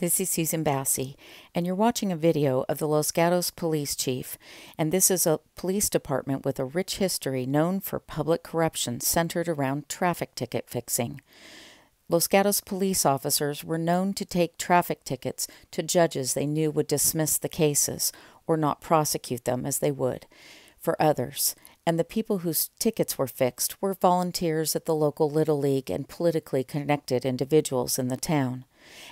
This is Susan Bassi, and you're watching a video of the Los Gatos police chief, and this is a police department with a rich history known for public corruption centered around traffic ticket fixing. Los Gatos police officers were known to take traffic tickets to judges they knew would dismiss the cases or not prosecute them as they would for others, and the people whose tickets were fixed were volunteers at the local Little League and politically connected individuals in the town.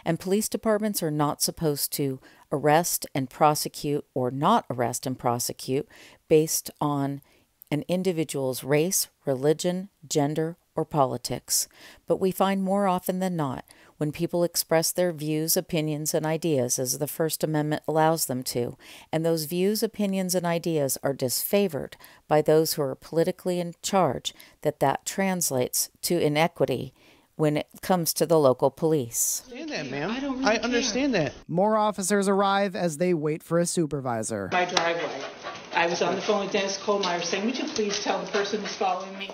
And police departments are not supposed to arrest and prosecute or not arrest and prosecute based on an individual's race, religion, gender, or politics. But we find more often than not, when people express their views, opinions, and ideas as the First Amendment allows them to, and those views, opinions, and ideas are disfavored by those who are politically in charge, that translates to inequity when it comes to the local police. I understand that, ma'am. I don't really care. That. More officers arrive as they wait for a supervisor. My driveway. I was on the phone with Dennis Kohlmeyer saying, would you please tell the person who's following me?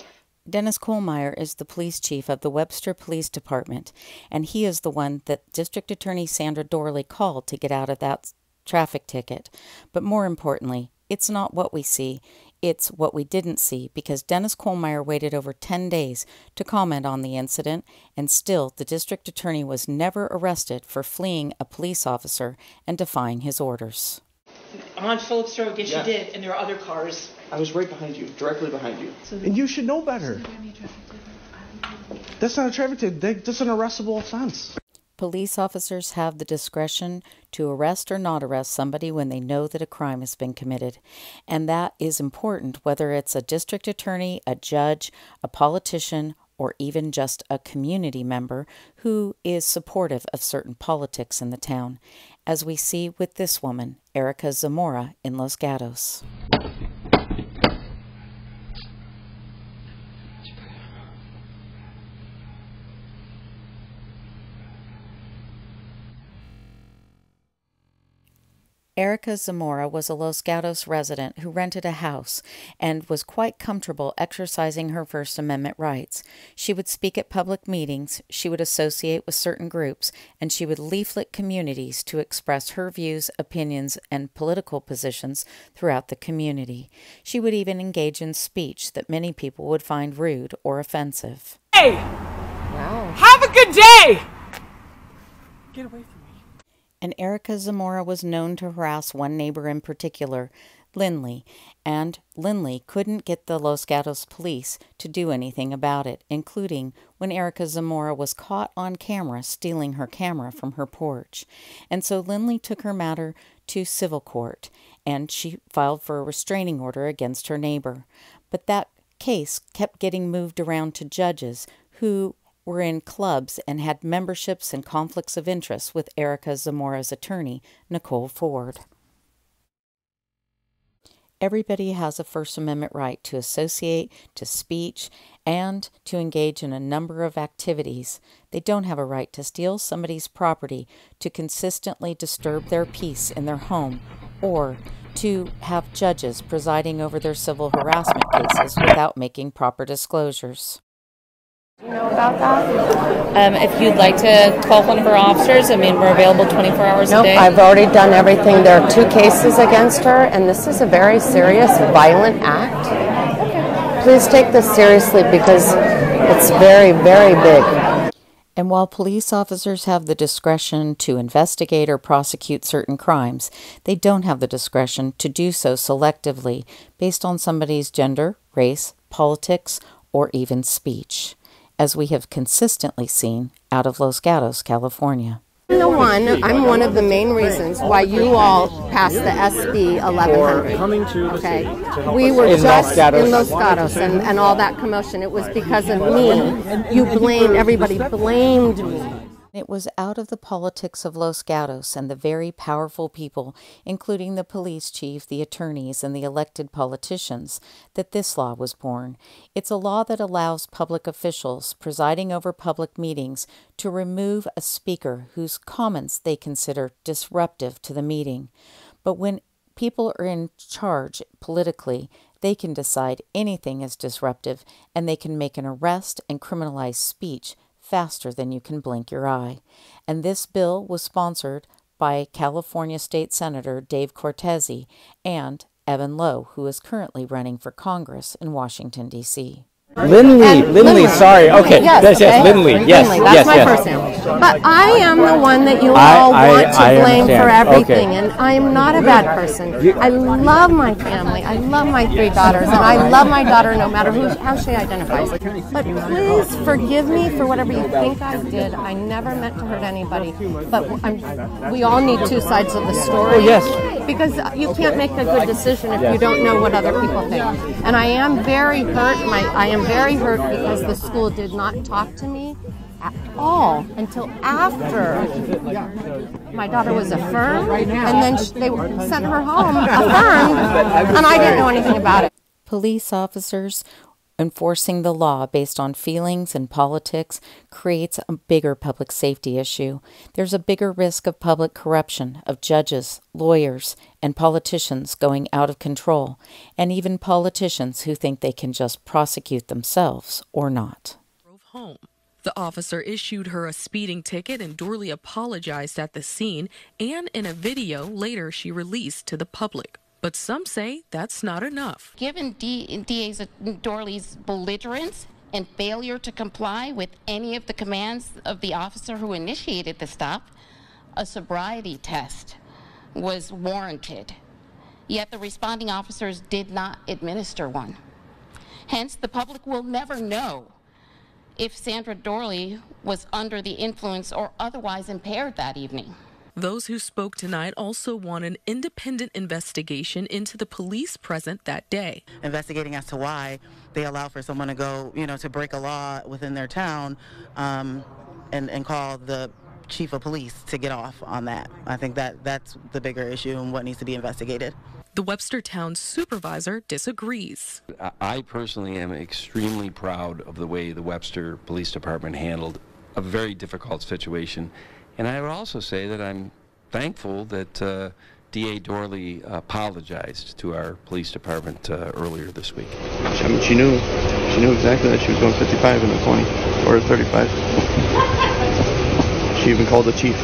Dennis Kohlmeyer is the police chief of the Webster Police Department, and he is the one that District Attorney Sandra Doorley called to get out of that traffic ticket. But more importantly, it's not what we see. It's what we didn't see, because Dennis Kohlmeyer waited over 10 days to comment on the incident, and still the district attorney was never arrested for fleeing a police officer and defying his orders. On Phillips Road, yes, you did, and there are other cars. I was right behind you, directly behind you. So and you should know better. That's not a traffic ticket. That's an arrestable offense. Police officers have the discretion to arrest or not arrest somebody when they know that a crime has been committed. And that is important, whether it's a district attorney, a judge, a politician, or even just a community member who is supportive of certain politics in the town, as we see with this woman, Erica Zamora, in Los Gatos. Erica Zamora was a Los Gatos resident who rented a house and was quite comfortable exercising her First Amendment rights. She would speak at public meetings, she would associate with certain groups, and she would leaflet communities to express her views, opinions, and political positions throughout the community. She would even engage in speech that many people would find rude or offensive. Hey! Wow. Have a good day! Get away from me. And Erica Zamora was known to harass one neighbor in particular, Lindley, and Lindley couldn't get the Los Gatos police to do anything about it, including when Erica Zamora was caught on camera stealing her camera from her porch. And so Lindley took her matter to civil court, and she filed for a restraining order against her neighbor. But that case kept getting moved around to judges who were in clubs and had memberships and conflicts of interest with Erica Zamora's attorney, Nicole Ford. Everybody has a First Amendment right to associate, to speech, and to engage in a number of activities. They don't have a right to steal somebody's property, to consistently disturb their peace in their home, or to have judges presiding over their civil harassment cases without making proper disclosures. Do you know about that? If you'd like to call one of our officers, I mean, we're available 24 hours a day. I've already done everything. There are 2 cases against her, and this is a very serious, violent act. Okay. Please take this seriously because it's very, very big. And while police officers have the discretion to investigate or prosecute certain crimes, they don't have the discretion to do so selectively based on somebody's gender, race, politics, or even speech, as we have consistently seen out of Los Gatos, California. I'm one of the main reasons why you all passed the SB 1100. Okay, we were just in Los Gatos and all that commotion. It was because of me. You blamed, everybody blamed me. It was out of the politics of Los Gatos and the very powerful people, including the police chief, the attorneys, and the elected politicians, that this law was born. It's a law that allows public officials presiding over public meetings to remove a speaker whose comments they consider disruptive to the meeting. But when people are in charge politically, they can decide anything is disruptive, and they can make an arrest and criminalize speech faster than you can blink your eye. And this bill was sponsored by California State Senator Dave Cortese and Evan Lowe, who is currently running for Congress in Washington, D.C. Lindley, sorry, okay, yes, Lindley, yes, that's my first name. But I am the one that you all want to blame for everything, and I am not a bad person. I love my family, I love my three daughters, and I love my daughter no matter how she identifies. But please forgive me for whatever you think I did. I never meant to hurt anybody, but we all need two sides of the story, because you can't make a good decision if you don't know what other people think. And I am very hurt, I am very hurt because the school did not talk to me at all until after my daughter was affirmed, and then they sent her home affirmed, and I didn't know anything about it. Police officers enforcing the law based on feelings and politics creates a bigger public safety issue. There's a bigger risk of public corruption, of judges, lawyers, and politicians going out of control, and even politicians who think they can just prosecute themselves or not. Home. The officer issued her a speeding ticket, and Doorley apologized at the scene and in a video later she released to the public. But some say that's not enough. Given DA Doorley's belligerence and failure to comply with any of the commands of the officer who initiated the stop, a sobriety test was warranted. Yet the responding officers did not administer one. Hence, the public will never know if Sandra Doorley was under the influence or otherwise impaired that evening. Those who spoke tonight also want an independent investigation into the police present that day. Investigating as to why they allow for someone to go, you know, to break a law within their town and call the chief of police to get off on that. I think that's the bigger issue and what needs to be investigated. The Webster Town supervisor disagrees. I personally am extremely proud of the way the Webster Police Department handled a very difficult situation. And I would also say that I'm thankful that DA Doorley apologized to our police department earlier this week. I mean, she knew exactly that she was going 55 in the 20 or 35. She even called the chief.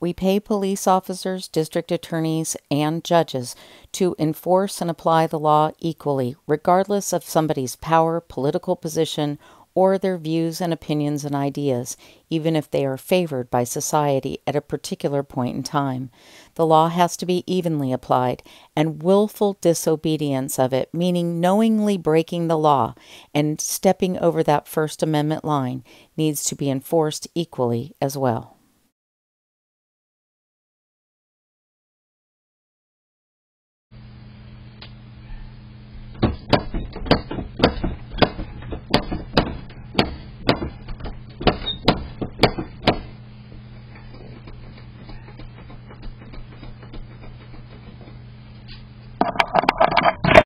We pay police officers, district attorneys, and judges to enforce and apply the law equally, regardless of somebody's power, political position, or their views and opinions and ideas, even if they are favored by society at a particular point in time. The law has to be evenly applied, and willful disobedience of it, meaning knowingly breaking the law and stepping over that First Amendment line, needs to be enforced equally as well.